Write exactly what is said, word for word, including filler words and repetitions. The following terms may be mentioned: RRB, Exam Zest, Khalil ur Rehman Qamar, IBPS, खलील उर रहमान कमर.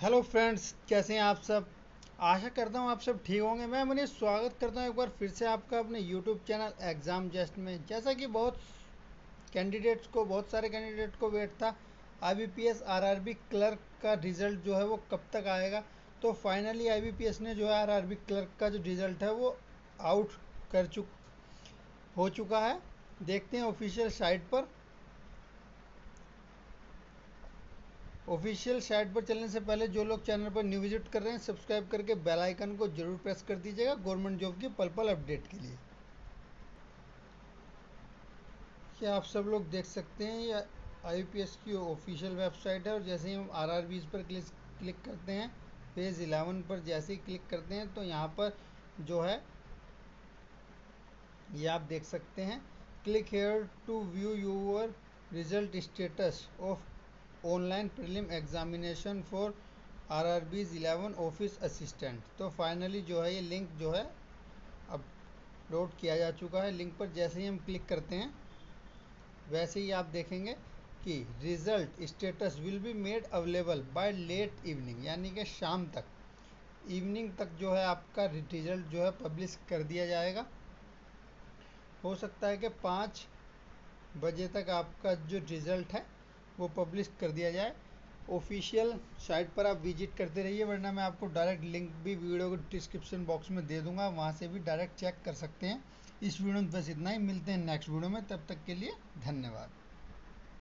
Hello friends, कैसे हैं आप सब। आशा करता हूं आप सब ठीक होंगे। मैं उन्हें स्वागत करता हूं एक बार फिर से आपका अपने यूट्यूब चैनल एग्ज़ाम जेस्ट में। जैसा कि बहुत कैंडिडेट्स को बहुत सारे कैंडिडेट को वेट था, I B P S R R B clerk का रिज़ल्ट जो है वो कब तक आएगा। तो finally I B P S ने जो है आर आर बी क्लर्क का जो रिज़ल्ट है वो आउट कर चुक हो चुका है। देखते हैं ऑफिशियल साइट पर। ऑफिशियल साइट पर चलने से पहले जो लोग चैनल पर न्यू विजिट कर रहे हैं, सब्सक्राइब करके बेल आइकन को जरूर प्रेस कर दीजिएगा गवर्नमेंट जॉब की पल पल अपडेट के लिए। क्या आप सब लोग देख सकते हैं, ये आई बी पी एस की ऑफिशियल वेबसाइट है। और जैसे ही हम आर आर बी पर क्लिक करते हैं, पेज इलेवन पर जैसे ही क्लिक करते हैं तो यहाँ पर जो है ये आप देख सकते हैं, click here to view your result status of online prelim examination for R R Bs eleven office assistant. तो फाइनली जो है ये लिंक जो है अपलोड किया जा चुका है। लिंक पर जैसे ही हम क्लिक करते हैं वैसे ही आप देखेंगे कि result status will be made available by late evening, यानी कि शाम तक, इवनिंग तक जो है आपका रिजल्ट जो है पब्लिश कर दिया जाएगा। हो सकता है कि पाँच बजे तक आपका जो रिज़ल्ट है वो पब्लिश कर दिया जाए। ऑफिशियल साइट पर आप विजिट करते रहिए, वरना मैं आपको डायरेक्ट लिंक भी वीडियो के डिस्क्रिप्शन बॉक्स में दे दूंगा, वहाँ से भी डायरेक्ट चेक कर सकते हैं। इस वीडियो में बस इतना ही, मिलते हैं नेक्स्ट वीडियो में, तब तक के लिए धन्यवाद।